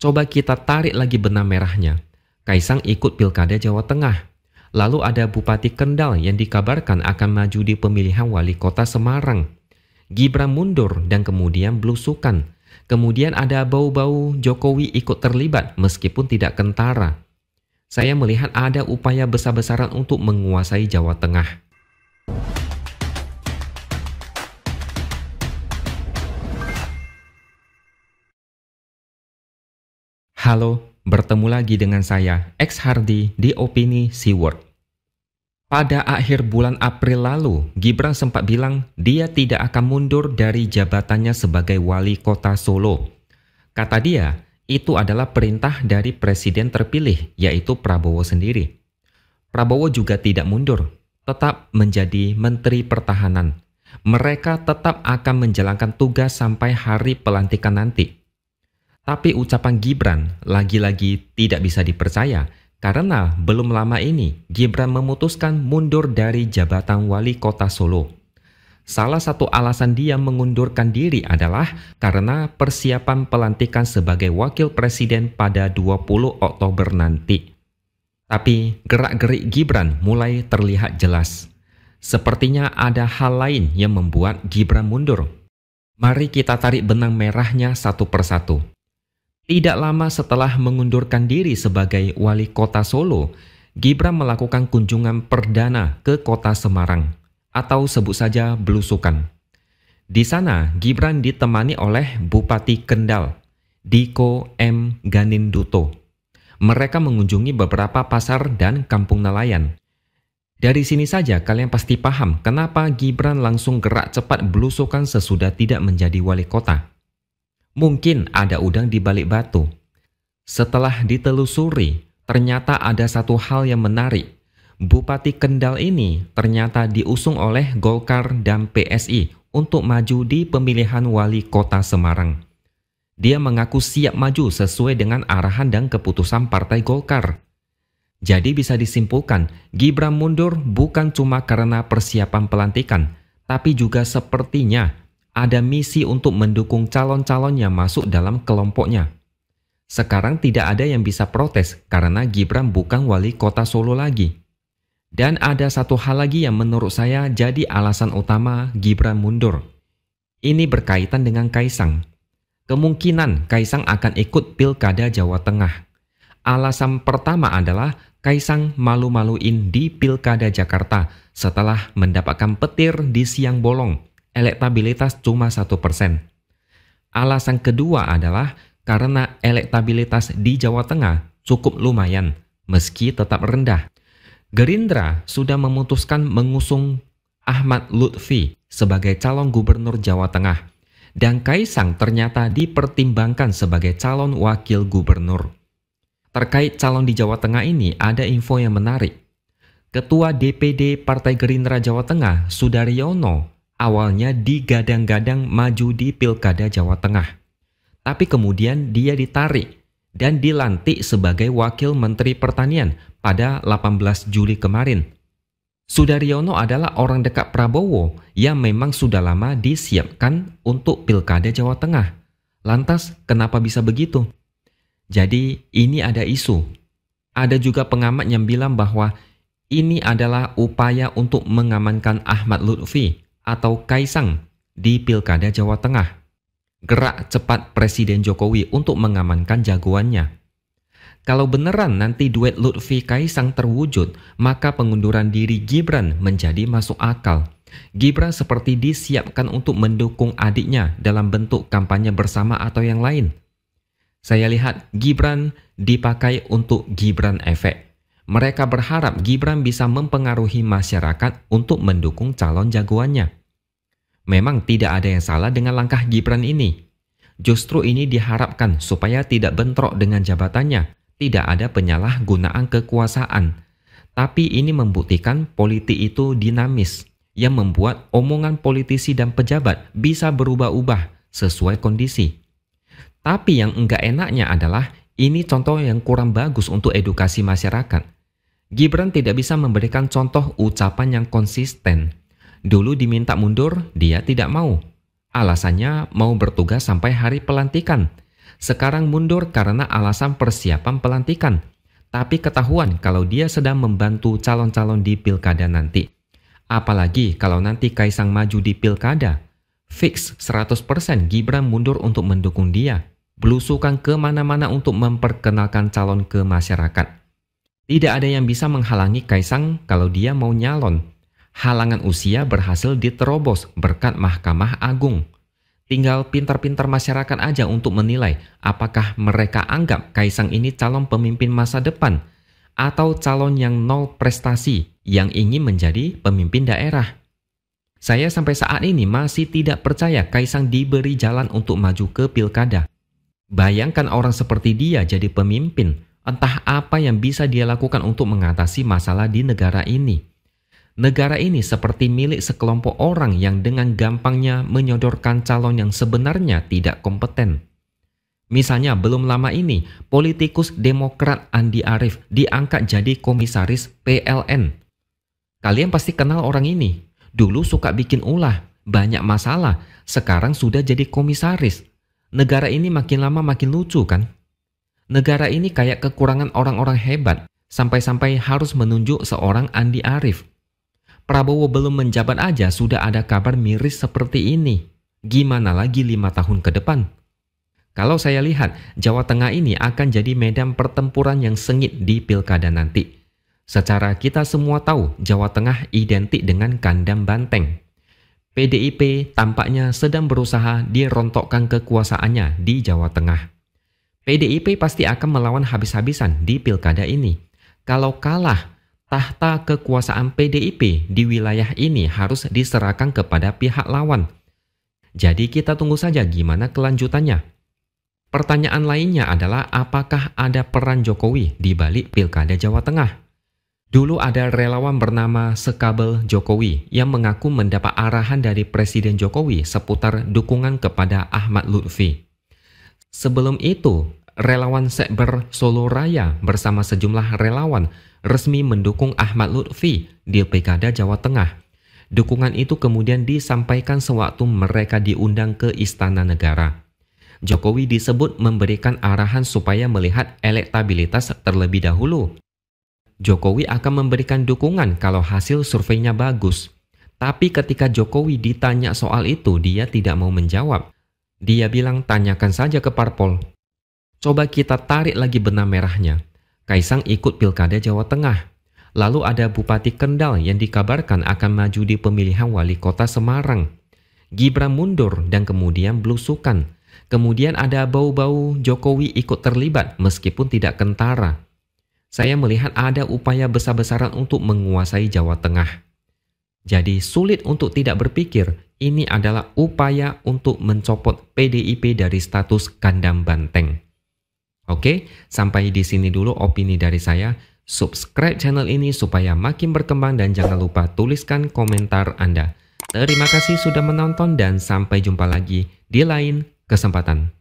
Coba kita tarik lagi benang merahnya. Kaesang ikut Pilkada Jawa Tengah. Lalu ada Bupati Kendal yang dikabarkan akan maju di pemilihan wali kota Semarang. Gibran mundur dan kemudian belusukan. Kemudian ada bau-bau Jokowi ikut terlibat meskipun tidak kentara. Saya melihat ada upaya besar-besaran untuk menguasai Jawa Tengah. Halo, bertemu lagi dengan saya, Xhardy di Opini Seword. Pada akhir bulan April lalu, Gibran sempat bilang dia tidak akan mundur dari jabatannya sebagai wali kota Solo. Kata dia, itu adalah perintah dari presiden terpilih, yaitu Prabowo sendiri. Prabowo juga tidak mundur, tetap menjadi Menteri Pertahanan. Mereka tetap akan menjalankan tugas sampai hari pelantikan nanti. Tapi ucapan Gibran lagi-lagi tidak bisa dipercaya karena belum lama ini Gibran memutuskan mundur dari jabatan wali kota Solo. Salah satu alasan dia mengundurkan diri adalah karena persiapan pelantikan sebagai wakil presiden pada 20 Oktober nanti. Tapi gerak-gerik Gibran mulai terlihat jelas. Sepertinya ada hal lain yang membuat Gibran mundur. Mari kita tarik benang merahnya satu persatu. Tidak lama setelah mengundurkan diri sebagai wali kota Solo, Gibran melakukan kunjungan perdana ke kota Semarang, atau sebut saja belusukan. Di sana, Gibran ditemani oleh Bupati Kendal, Diko M. Ganinduto. Mereka mengunjungi beberapa pasar dan kampung nelayan. Dari sini saja kalian pasti paham kenapa Gibran langsung gerak cepat belusukan sesudah tidak menjadi wali kota. Mungkin ada udang di balik batu. Setelah ditelusuri, ternyata ada satu hal yang menarik. Bupati Kendal ini ternyata diusung oleh Golkar dan PSI untuk maju di pemilihan wali kota Semarang. Dia mengaku siap maju sesuai dengan arahan dan keputusan Partai Golkar. Jadi bisa disimpulkan, Gibran mundur bukan cuma karena persiapan pelantikan, tapi juga sepertinya ada misi untuk mendukung calon-calon yang masuk dalam kelompoknya. Sekarang tidak ada yang bisa protes karena Gibran bukan wali kota Solo lagi. Dan ada satu hal lagi yang menurut saya jadi alasan utama Gibran mundur. Ini berkaitan dengan Kaesang. Kemungkinan Kaesang akan ikut Pilkada Jawa Tengah. Alasan pertama adalah Kaesang malu-maluin di Pilkada Jakarta setelah mendapatkan petir di siang bolong. Elektabilitas cuma 1%. Alasan kedua adalah karena elektabilitas di Jawa Tengah cukup lumayan, meski tetap rendah. Gerindra sudah memutuskan mengusung Ahmad Lutfi sebagai calon gubernur Jawa Tengah, dan Kaesang ternyata dipertimbangkan sebagai calon wakil gubernur. Terkait calon di Jawa Tengah ini ada info yang menarik. Ketua DPD Partai Gerindra Jawa Tengah, Sudaryono, awalnya digadang-gadang maju di Pilkada Jawa Tengah. Tapi kemudian dia ditarik dan dilantik sebagai Wakil Menteri Pertanian pada 18 Juli kemarin. Sudaryono adalah orang dekat Prabowo yang memang sudah lama disiapkan untuk Pilkada Jawa Tengah. Lantas kenapa bisa begitu? Jadi ini ada isu. Ada juga pengamat yang bilang bahwa ini adalah upaya untuk mengamankan Ahmad Lutfi atau Kaesang di Pilkada Jawa Tengah. Gerak cepat Presiden Jokowi untuk mengamankan jagoannya. Kalau beneran nanti duet Lutfi Kaesang terwujud, maka pengunduran diri Gibran menjadi masuk akal. Gibran seperti disiapkan untuk mendukung adiknya dalam bentuk kampanye bersama atau yang lain. Saya lihat Gibran dipakai untuk Gibran efek. Mereka berharap Gibran bisa mempengaruhi masyarakat untuk mendukung calon jagoannya. Memang tidak ada yang salah dengan langkah Gibran ini. Justru ini diharapkan supaya tidak bentrok dengan jabatannya, tidak ada penyalahgunaan kekuasaan. Tapi ini membuktikan politik itu dinamis, yang membuat omongan politisi dan pejabat bisa berubah-ubah sesuai kondisi. Tapi yang enggak enaknya adalah ini contoh yang kurang bagus untuk edukasi masyarakat. Gibran tidak bisa memberikan contoh ucapan yang konsisten. Dulu diminta mundur, dia tidak mau. Alasannya mau bertugas sampai hari pelantikan. sekarang mundur karena alasan persiapan pelantikan. Tapi ketahuan kalau dia sedang membantu calon-calon di pilkada nanti. Apalagi kalau nanti Kaesang maju di pilkada. Fix 100% Gibran mundur untuk mendukung dia. Belusukan kemana-mana untuk memperkenalkan calon ke masyarakat. Tidak ada yang bisa menghalangi Kaesang kalau dia mau nyalon. Halangan usia berhasil diterobos berkat Mahkamah Agung. Tinggal pintar-pintar masyarakat aja untuk menilai apakah mereka anggap Kaesang ini calon pemimpin masa depan atau calon yang nol prestasi yang ingin menjadi pemimpin daerah. Saya sampai saat ini masih tidak percaya Kaesang diberi jalan untuk maju ke pilkada. Bayangkan orang seperti dia jadi pemimpin, entah apa yang bisa dia lakukan untuk mengatasi masalah di negara ini. Negara ini seperti milik sekelompok orang yang dengan gampangnya menyodorkan calon yang sebenarnya tidak kompeten. Misalnya belum lama ini, politikus Demokrat Andi Arief diangkat jadi komisaris PLN. Kalian pasti kenal orang ini. Dulu suka bikin ulah, banyak masalah, sekarang sudah jadi komisaris. Negara ini makin lama makin lucu kan? Negara ini kayak kekurangan orang-orang hebat, sampai-sampai harus menunjuk seorang Andi Arief. Prabowo belum menjabat aja sudah ada kabar miris seperti ini. Gimana lagi 5 tahun ke depan? Kalau saya lihat, Jawa Tengah ini akan jadi medan pertempuran yang sengit di pilkada nanti. Secara kita semua tahu, Jawa Tengah identik dengan kandang banteng. PDIP tampaknya sedang berusaha dirontokkan kekuasaannya di Jawa Tengah. PDIP pasti akan melawan habis-habisan di pilkada ini. Kalau kalah, tahta kekuasaan PDIP di wilayah ini harus diserahkan kepada pihak lawan. Jadi kita tunggu saja gimana kelanjutannya. Pertanyaan lainnya adalah apakah ada peran Jokowi di balik pilkada Jawa Tengah? Dulu ada relawan bernama Sekabel Jokowi yang mengaku mendapat arahan dari Presiden Jokowi seputar dukungan kepada Ahmad Lutfi. Sebelum itu, relawan Sekber Solo Raya bersama sejumlah relawan resmi mendukung Ahmad Lutfi di pilkada Jawa Tengah. Dukungan itu kemudian disampaikan sewaktu mereka diundang ke Istana Negara. Jokowi disebut memberikan arahan supaya melihat elektabilitas terlebih dahulu. Jokowi akan memberikan dukungan kalau hasil surveinya bagus. Tapi ketika Jokowi ditanya soal itu, dia tidak mau menjawab. Dia bilang tanyakan saja ke parpol. Coba kita tarik lagi benang merahnya. Kaesang ikut pilkada Jawa Tengah. Lalu ada Bupati Kendal yang dikabarkan akan maju di pemilihan wali kota Semarang. Gibran mundur dan kemudian belusukan. Kemudian ada bau-bau Jokowi ikut terlibat meskipun tidak kentara. Saya melihat ada upaya besar-besaran untuk menguasai Jawa Tengah. Jadi sulit untuk tidak berpikir ini adalah upaya untuk mencopot PDIP dari status kandang banteng. Oke, sampai di sini dulu opini dari saya. Subscribe channel ini supaya makin berkembang dan jangan lupa tuliskan komentar Anda. Terima kasih sudah menonton dan sampai jumpa lagi di lain kesempatan.